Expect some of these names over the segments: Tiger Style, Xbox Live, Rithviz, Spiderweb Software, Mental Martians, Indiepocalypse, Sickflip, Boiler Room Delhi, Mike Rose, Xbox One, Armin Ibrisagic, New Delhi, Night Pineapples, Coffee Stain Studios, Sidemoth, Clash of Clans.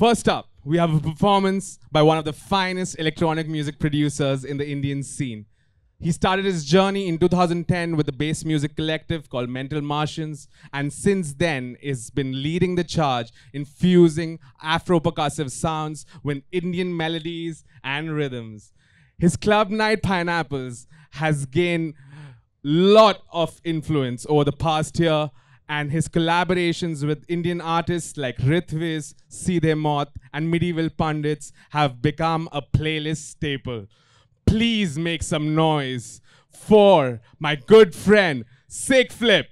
First up, we have a performance by one of the finest electronic music producers in the Indian scene. He started his journey in 2010 with a bass music collective called Mental Martians, and since then has been leading the charge, infusing Afro-percussive sounds with Indian melodies and rhythms. His club Night Pineapples has gained a lot of influence over the past year, and his collaborations with Indian artists like Rithviz, Sidemoth, and medieval pundits have become a playlist staple. Please make some noise for my good friend, Sickflip.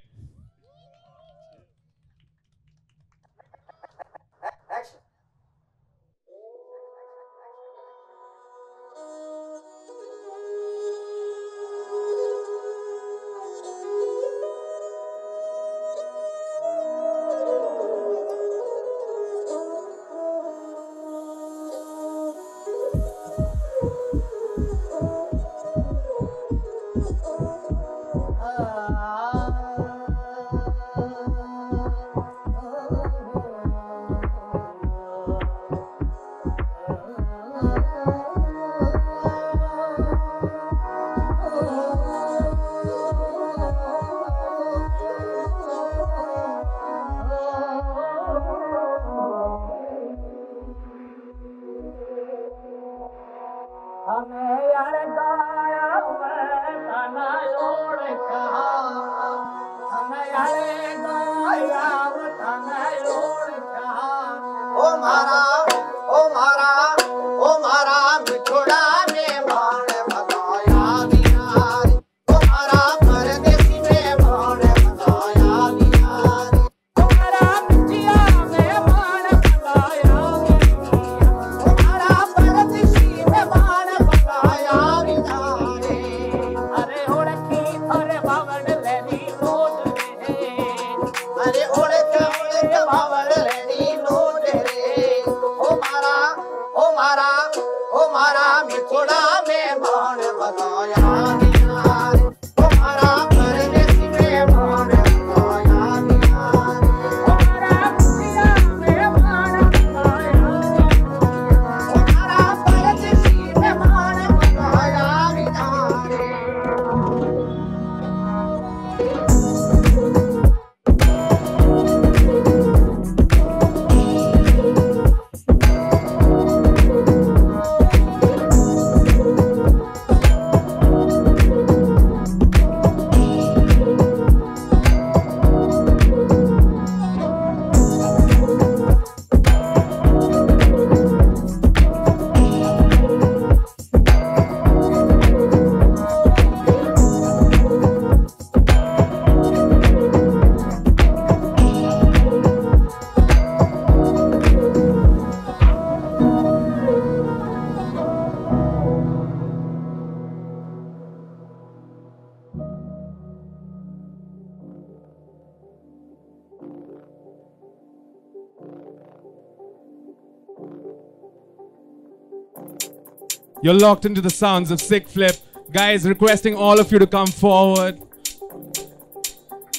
You're locked into the sounds of Sickflip. Guys, requesting all of you to come forward.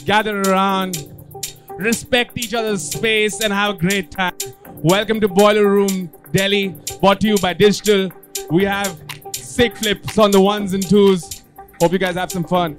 Gather around. Respect each other's space and have a great time. Welcome to Boiler Room Delhi, brought to you by Digital. We have Sickflips on the ones and twos. Hope you guys have some fun.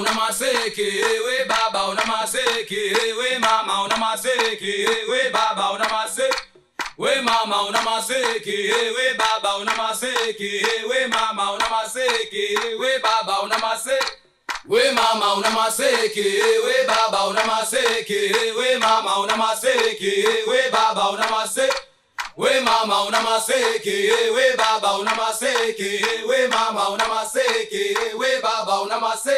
We mama unamaseki, we baba unamaseki, we mama unamaseki, we baba unamaseki.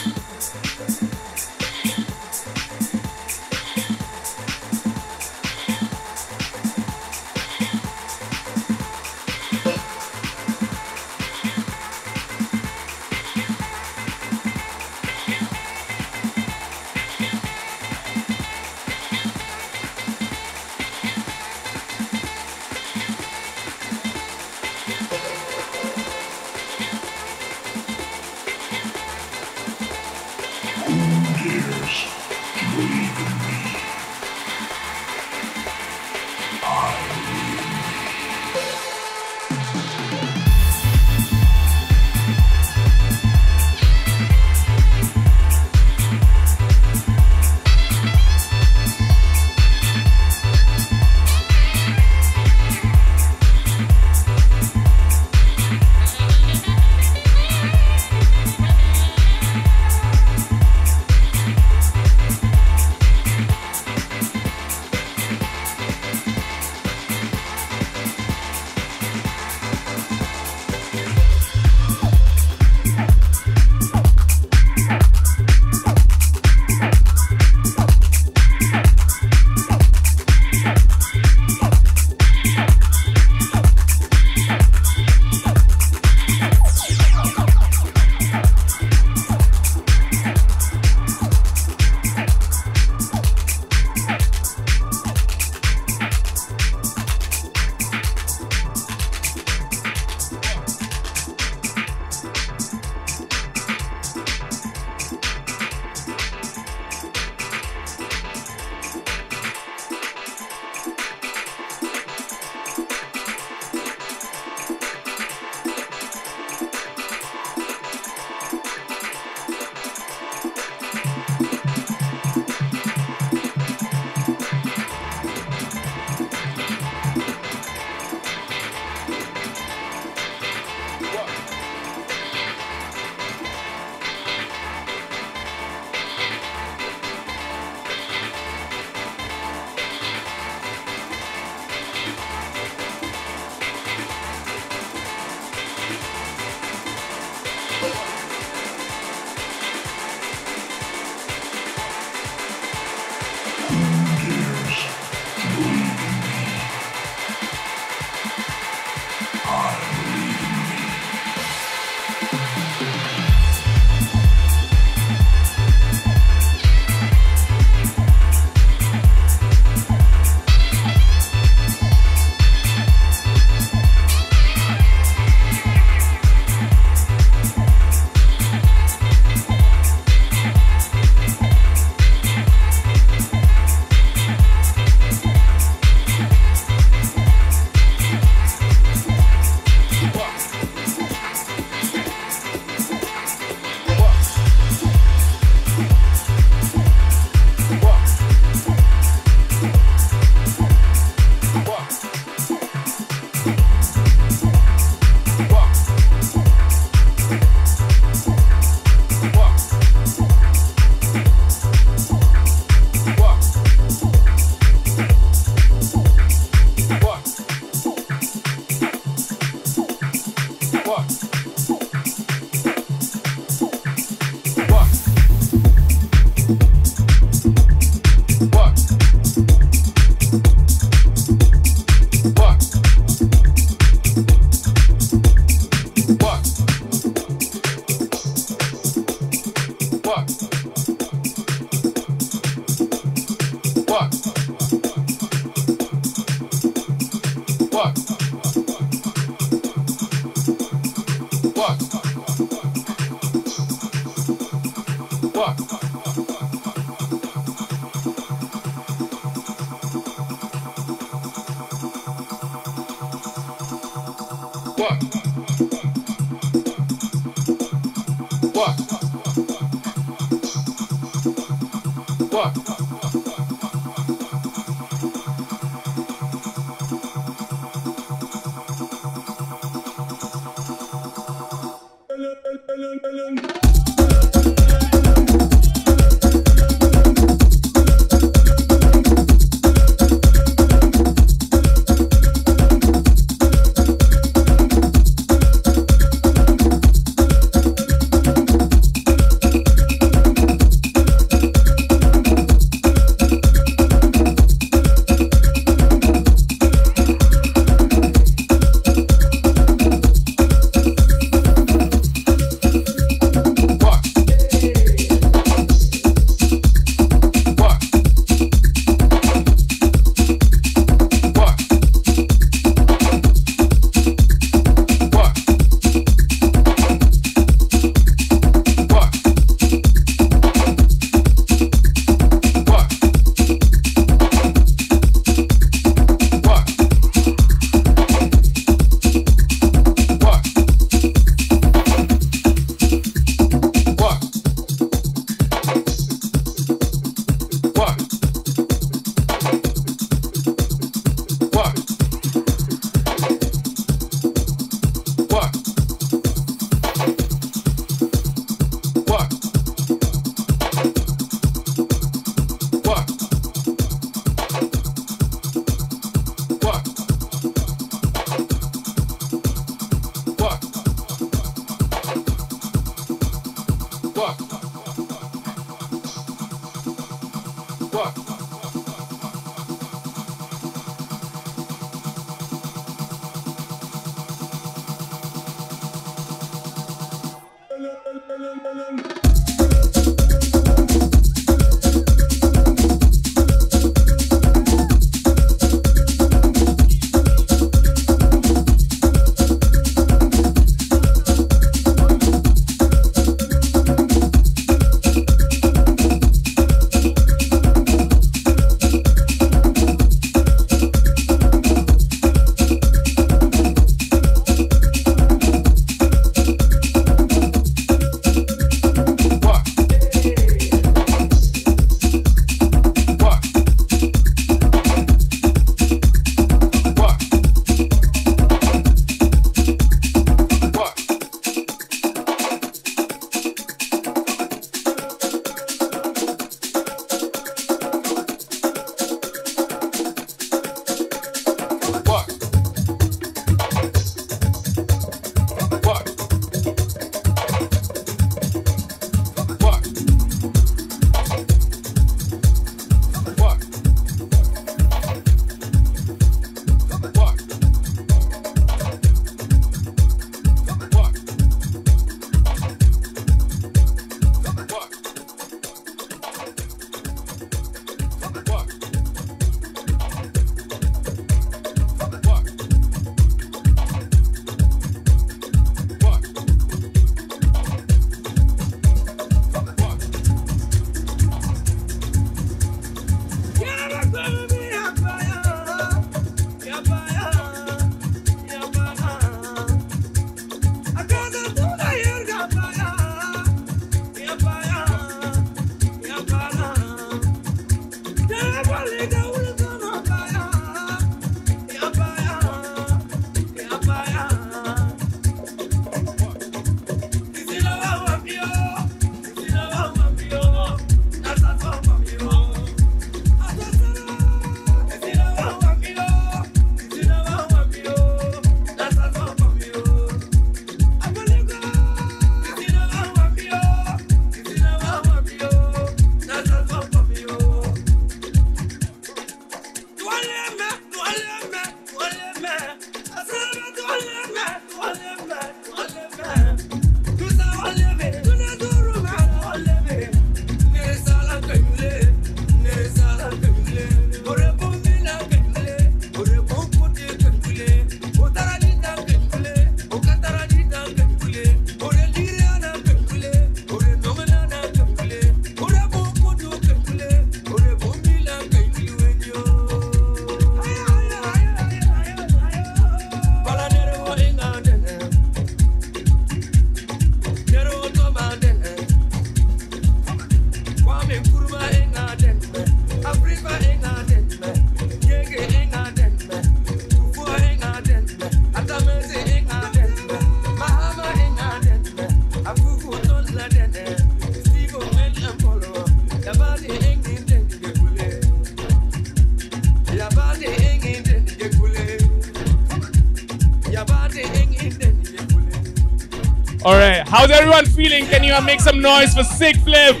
Alright, how's everyone feeling? Can you make some noise for Sickflip?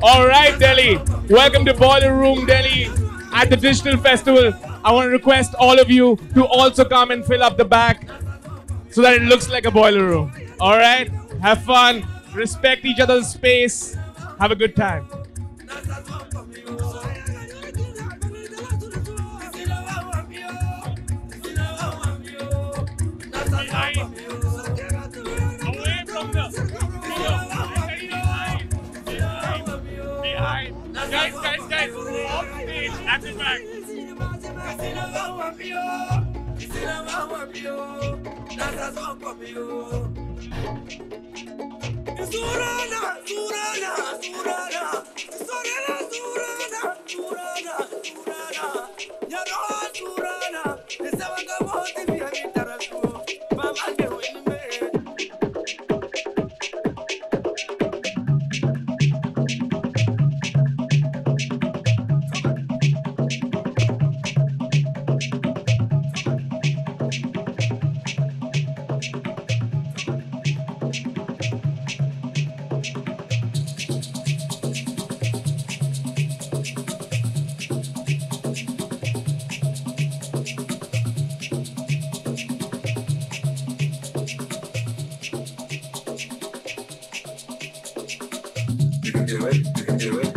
Alright, Delhi. Welcome to Boiler Room Delhi at the Digital Festival. I want to request all of you to also come and fill up the back so that it looks like a boiler room. Alright? Have fun. Respect each other's space. Have a good time. Guys, off stage, at the back. You can do it.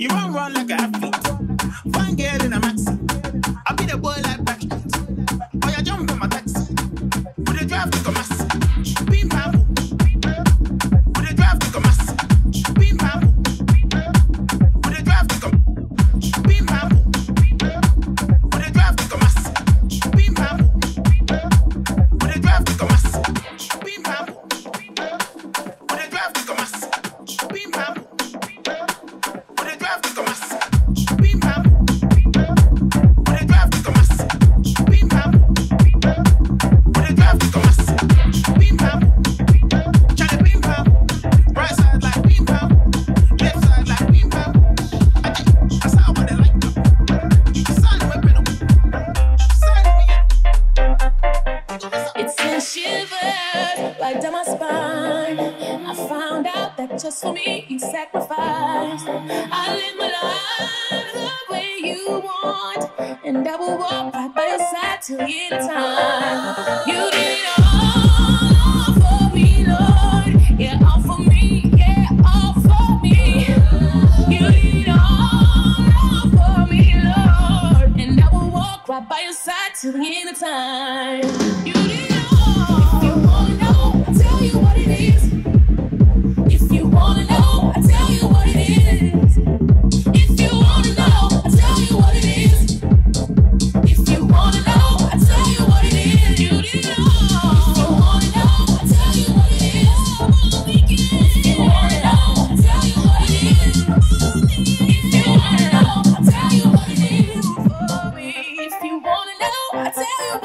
You run round like a athlete. Fine girl in a maxi. I be the boy like Backstreet. When you jump on my taxi, with a drive to Kamasi. I'll tell you what it is.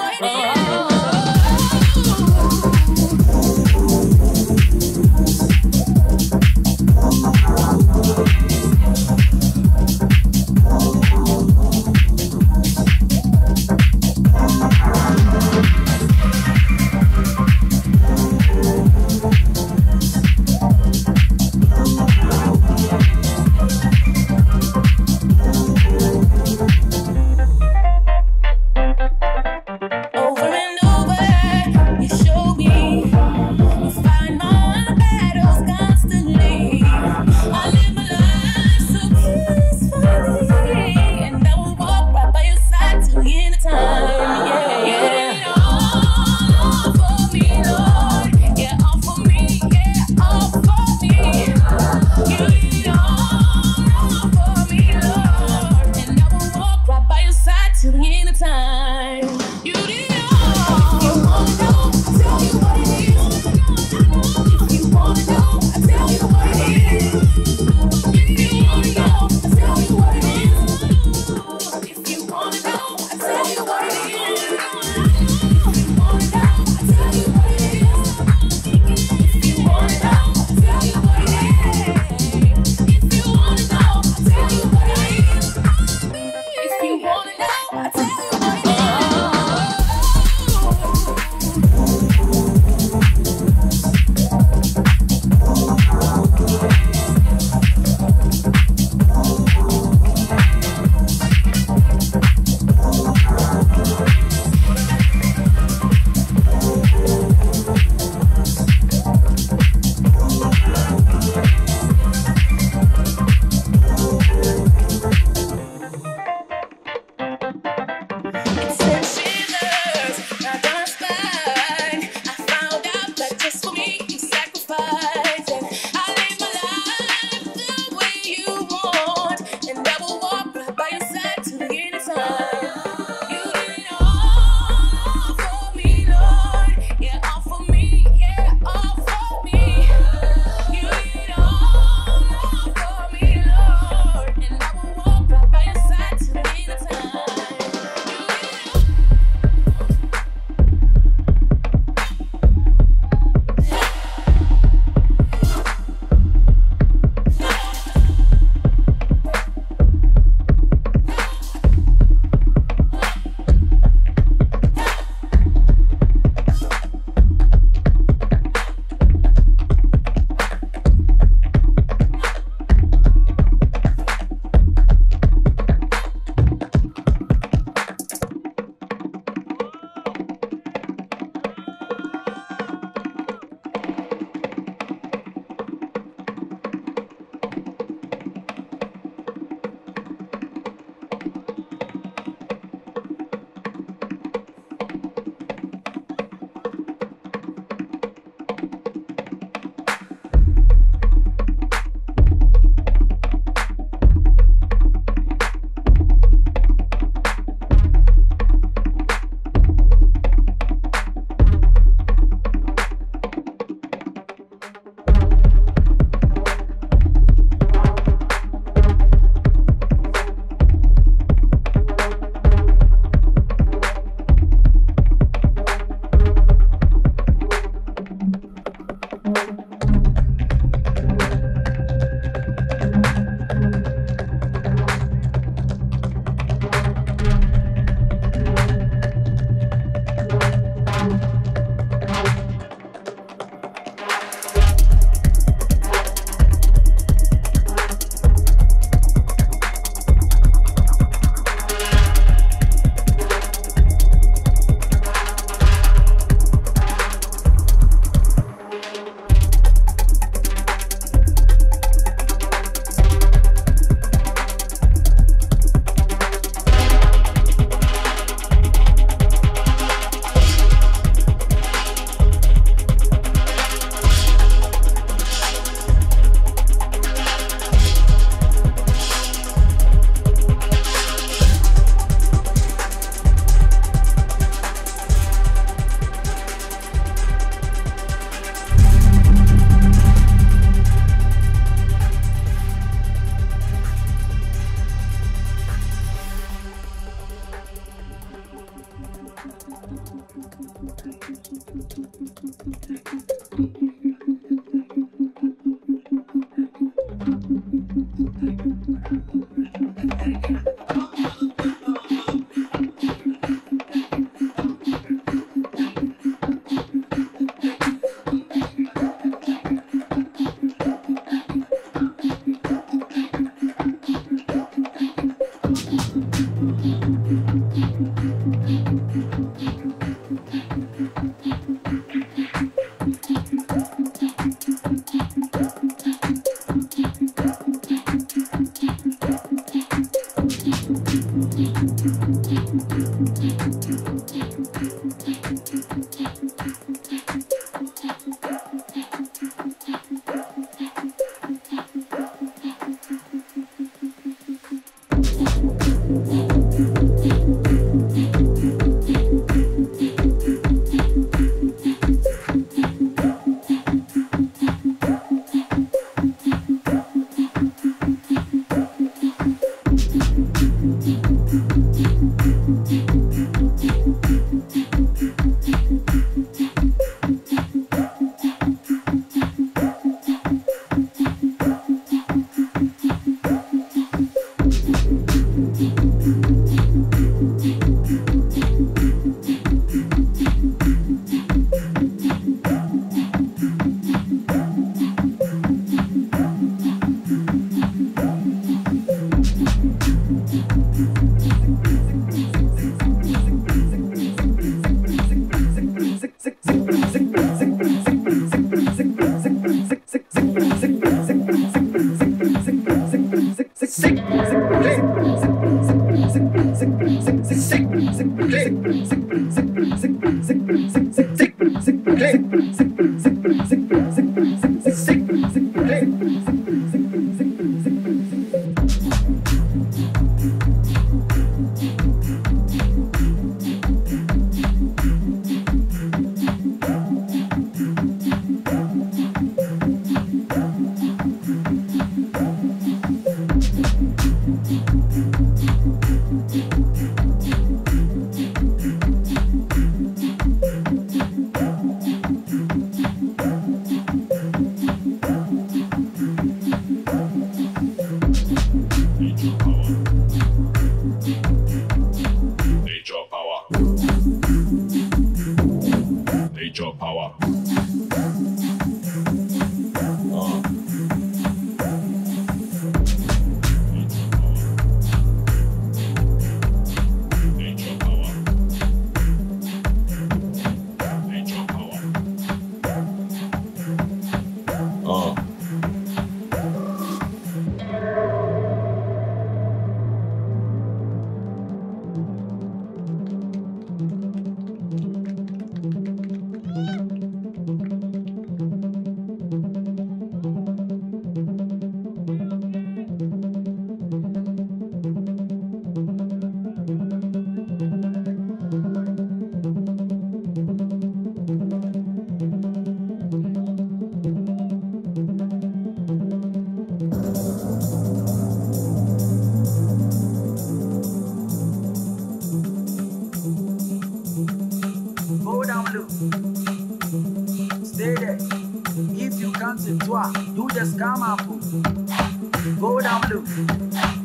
You just come up, go down low,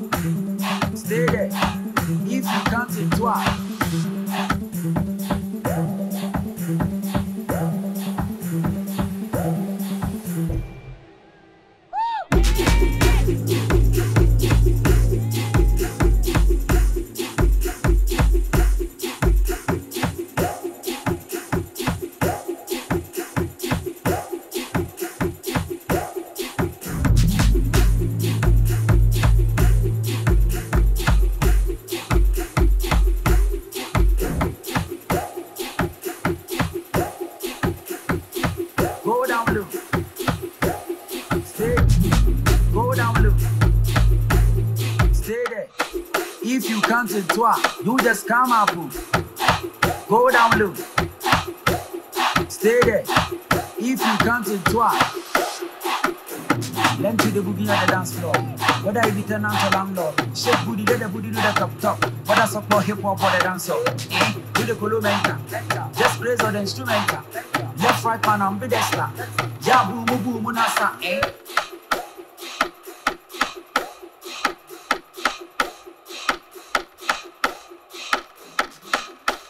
stay there. If you count to twice, learn to the boogie on the dance floor. Whether it be tenant or landlord, shake booty, let the booty do the cup top. Whether support hip hop or the dancer, do the colomenka, just praise on the instrumental. Left, right, pan, and pedestal. Yeah, boom, boom, boom, nasa.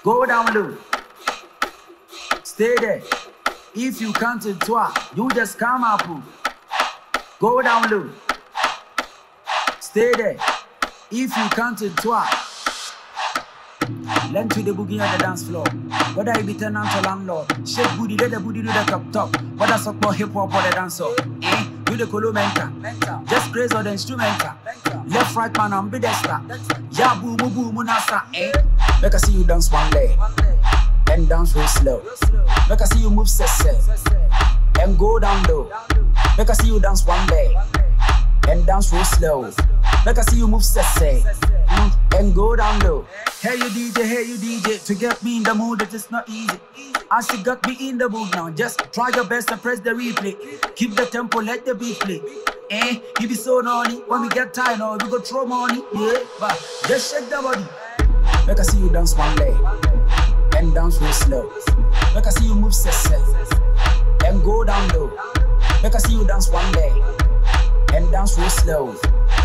Go down low. Stay there. If you count to 12, you just come up. Go down low. Stay there. If you count to 12, learn to the boogie on the dance floor. Whether it be tenant or landlord, shake booty, let the booty do the top top. Whether support hip hop or the dancer, eh? Do the colo mental, just grace or the instrumental. Left, right, man, and be the star. Yeah, boo, boo, boo, munasa, eh? Make I see you dance one leg, and dance real slow. Make I see you move sese, and go down low. Make I see you dance one leg, and dance real slow. Make I see you move sese, and go down low. Hey you DJ, to get me in the mood it is not easy. As you got me in the mood now, just try your best and press the replay. Keep the tempo, let the beat play. Eh, you be so naughty, when we get tired now, we go throw money. Yeah, but just shake the body. Make I see you dance one leg, and dance real slow. Make I see you move sese, and go down low. Make I see you dance one leg, and dance real slow.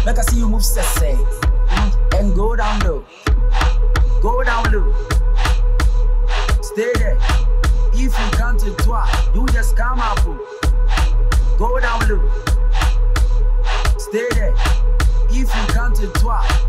Make I see you move sese, and go down low. Go down low. Stay there. If you count to 12, you just come up. Go down low. Stay there. If you count to 12.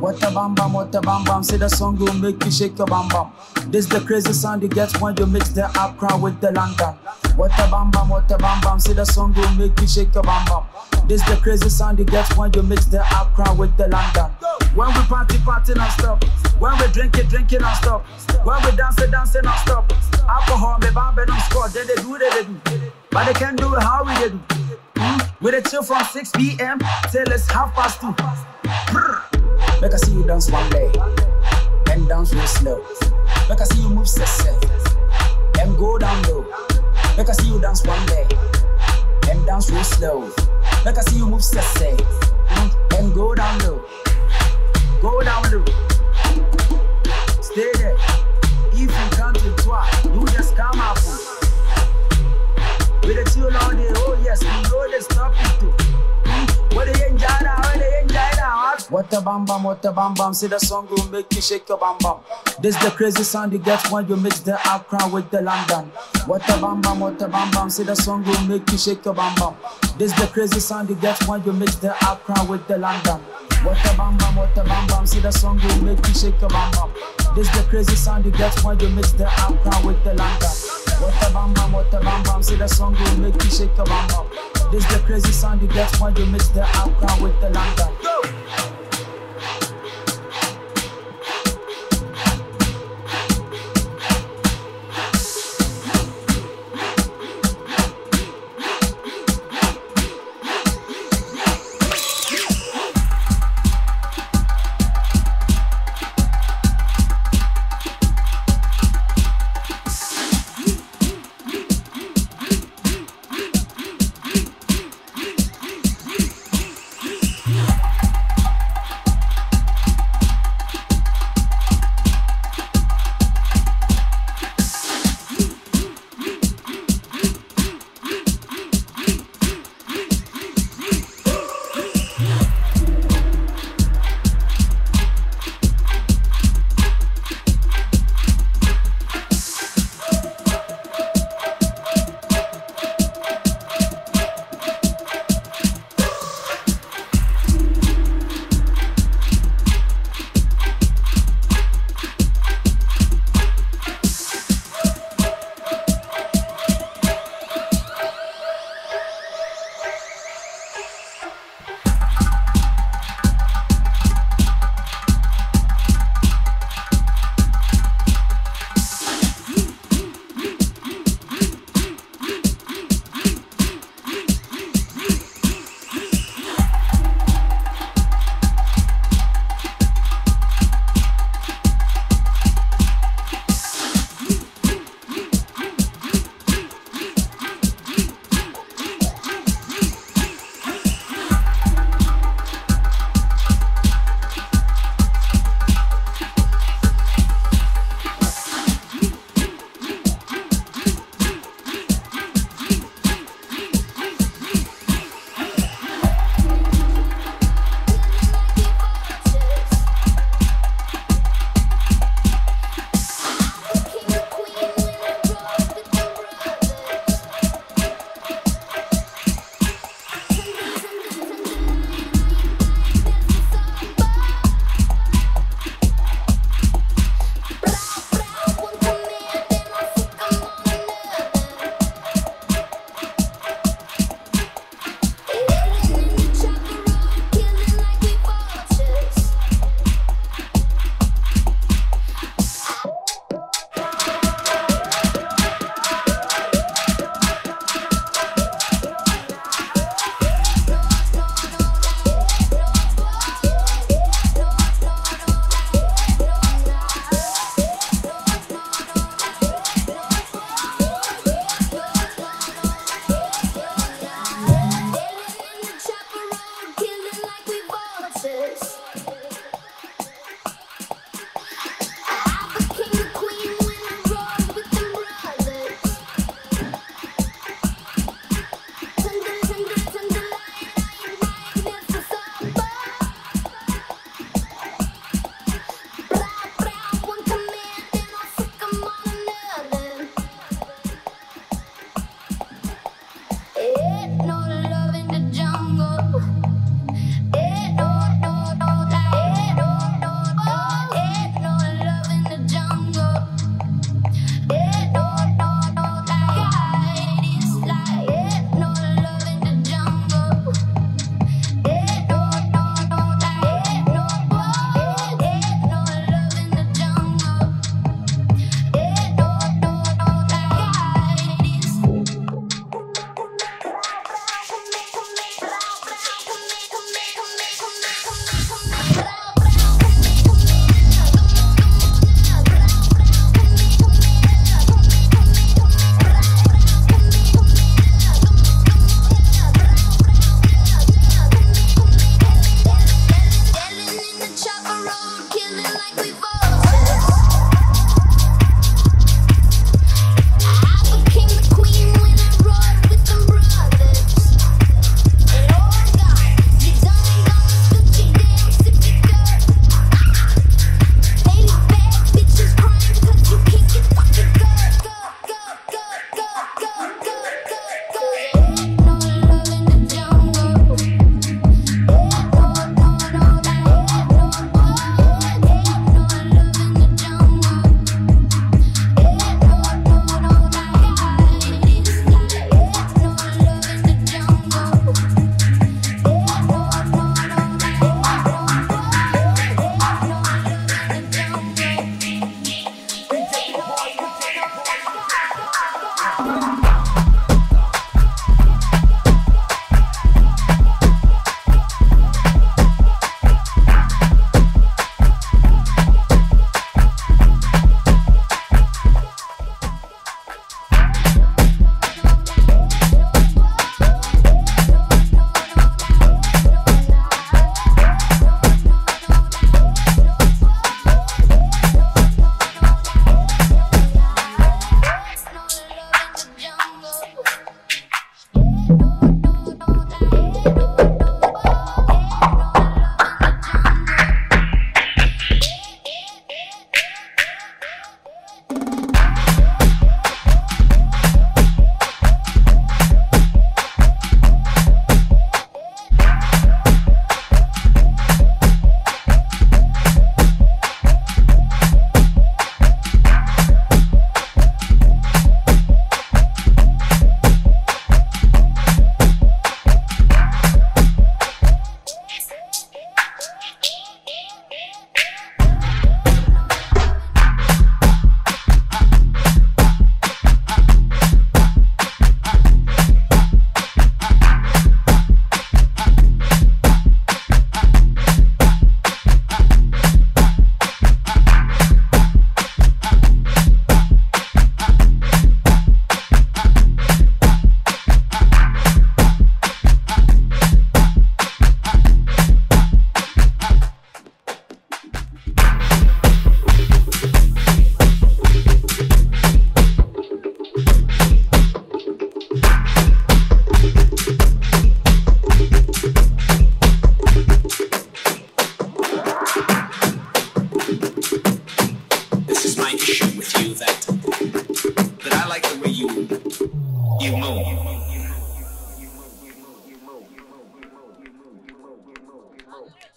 What a bam bam, say the song will make you shake your bam bam. This the crazy sound you get when you mix the up crowd with the lantern. What a bam bam, say the song will make you shake your bam bam. This the crazy sound you get when you mix the up crowd with the lantern. When we party, party non-stop. When we drink it non-stop. When we dance it non-stop. Alcohol, me bam, be non-score. Then they do, they do. But they can't do it how we they do. We they chill from 6 p.m. till it's 2:30. Brr. Make I see you dance one leg, and dance real slow. Make I see you move sese, and go down low. Make I see you dance one leg, and dance real slow. Make I see you move sese, and go down low. Go down low. Stay there. If you count to 12, you just come up. With a chill all day, oh yes, we know they stop it too. What they enjoy now, what they enjoy now. What a bam bam, see the song will make you shake your bam bam. This the crazy sound you get when you mix the up crowd with the London. What a bam bam, see the song will make you shake your bam bam. This the crazy sound you get when you mix the up crowd with the London. What a bam bam, see the song will make you shake your bam bam. This the crazy sound you get when you mix the up crowd with the lantern. What a bam bam, see the song will make you shake your bam bam. This the crazy sound you get when you mix the up crowd with the lantern.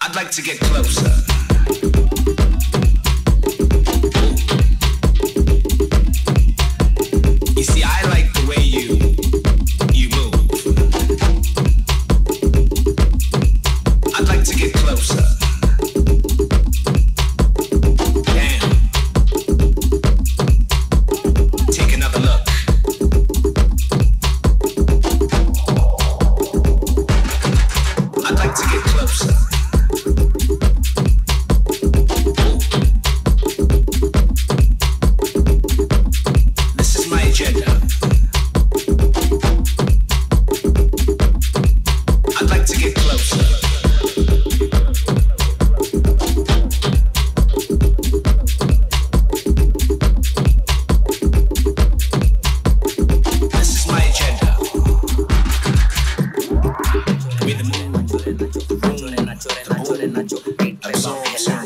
I'd like to get closer.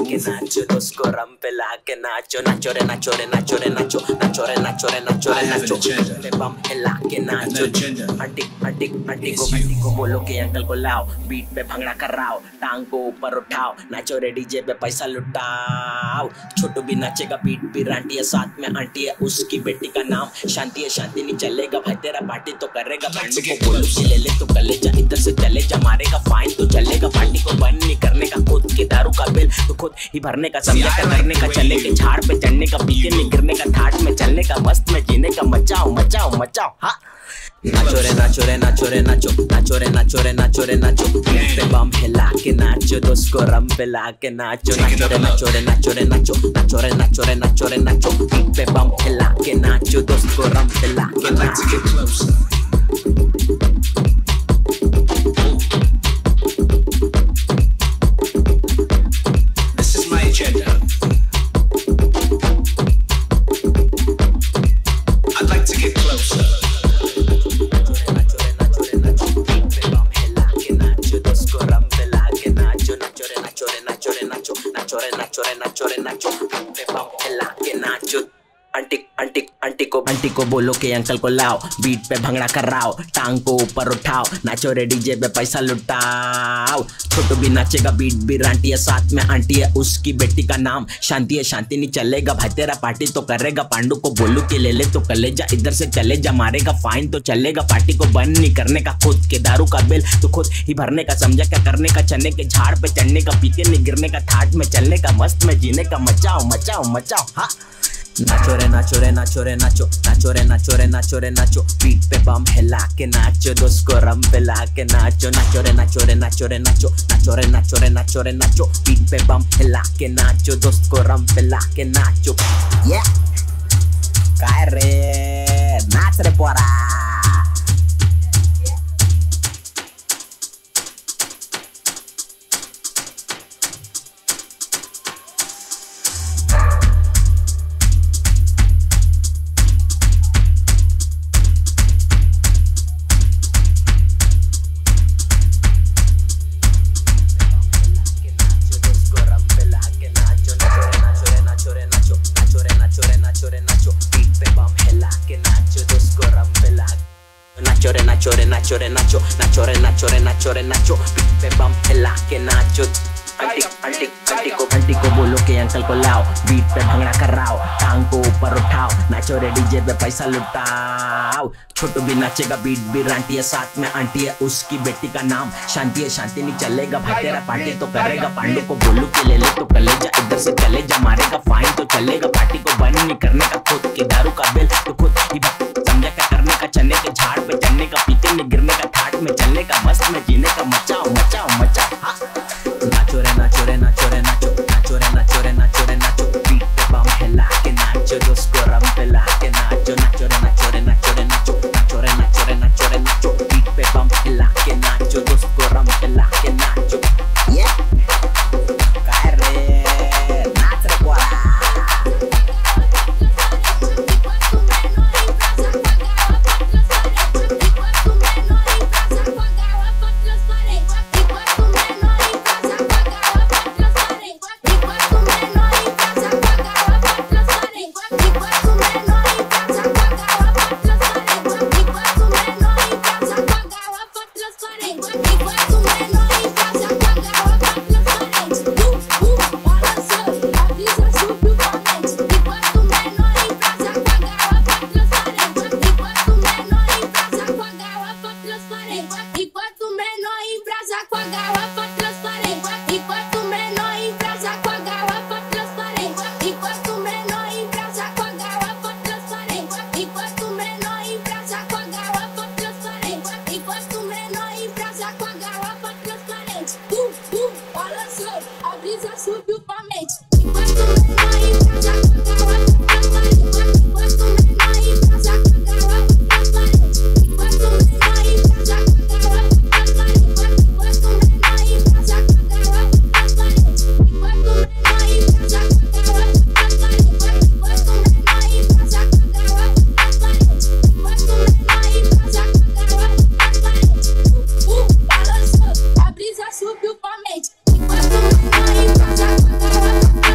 I have an agenda. And that agenda is you. Machao, machao, machao, ha! Nacho re nacho re nacho re nacho, nacho re nacho re nacho re nacho. Te bam hila ke nacho, dos ko ram hila ke nacho. Nacho re nacho re nacho re nacho, nacho re nacho re nacho re nacho. Te bam hila ke nacho, dos ko ram hila ke nacho. I'd like to get closer. This is my agenda. Aunty को बोलो के uncle को लाओ beat पे भंगड़ा कराओ टांग को ऊपर उठाओ नाचो रे डीजे पे पैसा लुटाओ छोटू भी नाचेगा बीट भी आंटी है साथ में आंटी है उसकी बेटी का नाम शांति है शांति नहीं चलेगा भाई तेरा पार्टी तो करेगा पांडू को बोलू के ले ले तो कलेजा इधर से चले जा मारेगा फाइन तो चलेगा पार्टी को बंद नहीं करने का खुद के दारू का बिल तो खुद ही भरने का समझा क्या करने का चने के झाड़ पे चढ़ने का पीके नहीं गिरने का ठाट में चलने का मस्त में जीने का मचाओ मचाओ मचाओ हाँ Nacho re nacho re nacho re nacho, nacho re nacho re nacho re nacho. Beat pe bam hela ke nacho, dos ko ram hela ke nacho. Nacho re nacho re nacho re nacho, nacho re nacho re nacho re nacho. Beat pe bam hela ke nacho, dos ko ram hela ke nacho. Yeah, kya re, naach re pora. Nacho, nacho, nacho, nacho, nacho, beat bam hela ke nacho. Anti ko bolo ke uncle ko lao, beat pe bhangra karao, taang ko upar uthao, nacho re DJ pe paisa lutao. छोटू भी नाचेगा beat भी aunty है साथ में aunty है उसकी बेटी का नाम शांति नहीं चलेगा भाई तेरा पार्टी तो करेगा पांडू को बोलू के ले ले तो कलेजा इधर से चले जा मारेगा फाइन तो चलेगा पार्टी को बंद नहीं करने का खुद के दारू का बिल तो खुद ही समझा क्या करने का चने के झाड़ पे चढ़ने का पीके में गिरने का ठाट में चलने का मस्त में जीने का मचाओ मचाओ मचाओ हाँ नाचो रे नाचो रे नाचो रे नाचो नाचो रे नाचो रे नाचो रे नाचो बीट पे बम हिला के नाचो दोस्त को रम हिला के नाचो नाचो रे नाचो रे नाचो रे नाचो नाचो रे नाचो रे नाचो रे नाचो बीट पे बम हिला के नाचो दोस्त को रम हिला के नाचो Subiu pra mente. Enquanto não vai pra já,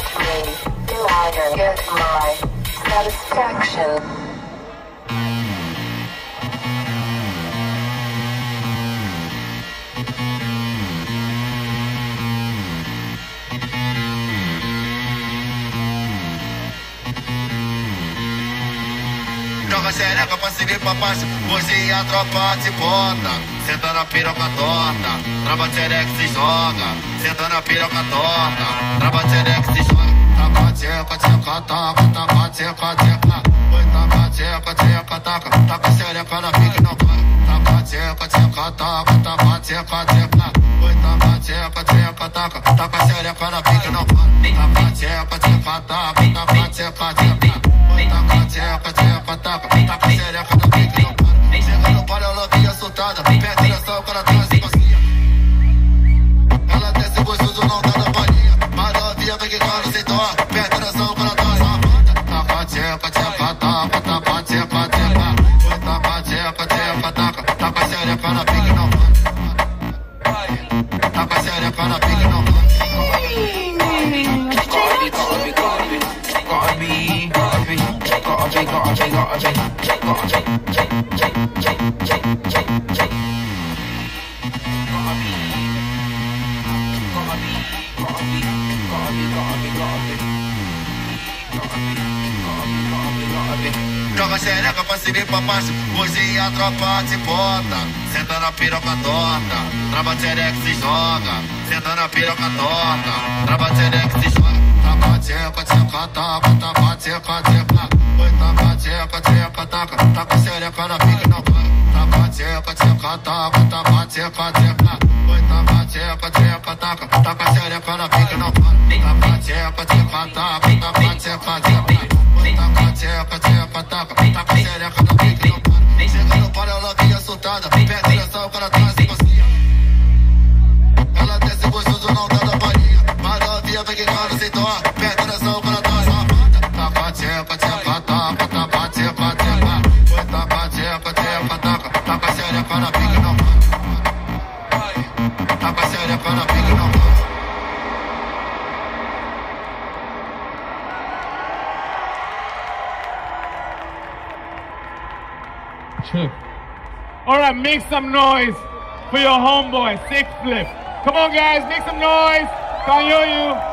hurt me, do I get my satisfaction? Droga séria, capa seguir pra parte, hoje a tropa te bota. Senta na piroca torta, trava tchereca que se joga. Senta na piroca torta, trava tchereca que se joga. Tava tcheca, tcheca, taca, tava tcheca, tcheca. Oi, tava tcheca, tcheca, taca, taca tchereca na pique não vai. Tava tcheca, tcheca, taca, tava tcheca, tcheca. Oi, tava tcheca, tcheca, taca, taca tchereca na pique não vai. Tava tcheca, tcheca, taca, tava tcheca, tcheca. Tapa, tapa, tapa, tapa, xereca do pique não para. Chega no bar, ela vem assustada, perde direção, o cara tem assim cozinha. Ela desce gostoso, não dá na bolinha. Mas novinha vem que corre sem dó, perde direção, o cara dá essa banda. Tapa, tcheca, tcheca, tapa, tapa, tcheca, tcheca. Foi tapa, tcheca, tcheca, taca, tapa, xereca do pique não para. Tapa, xereca do pique não para. Corre, corre, corre, corre, corre. Joga xereca pra se vir pra baixo, hoje a tropa te bota. Senta na piroca torta, trava xereca que se joga. Senta na piroca torta, trava xereca que se joga. Tapa tcheca, tcheca, tapa, tapa tcheca, tcheca. Oi, tapa tcheca, tcheca, taca, taca xereca na pique não para. Tapa tcheca, tcheca, tapa, tapa tcheca, tcheca. Oi, tapa tcheca, tcheca, taca, taca xereca na pique não para. Tapa tcheca, tcheca, tapa, tapa tcheca, tcheca. Oi, tapa tcheca, tcheca, taca, taca xereca na pique não para. Chega no bar, ela vem assustada, perde direção, o cara tá assim cozinha. Ela desce gostoso, não dá na bolinha. Mas novinha vem que corre sem dó, perde direção, o cara tá assim cozinha. Tapa tcheca, tcheca, tapa, tapa tcheca, tcheca. Foi tapa tcheca, tcheca, taca, tapa xereca na pique não para. Tapa xereca na pique não para. Check. Alright, make some noise for your homeboy, Sickflip. Come on guys, make some noise. Can I hear you?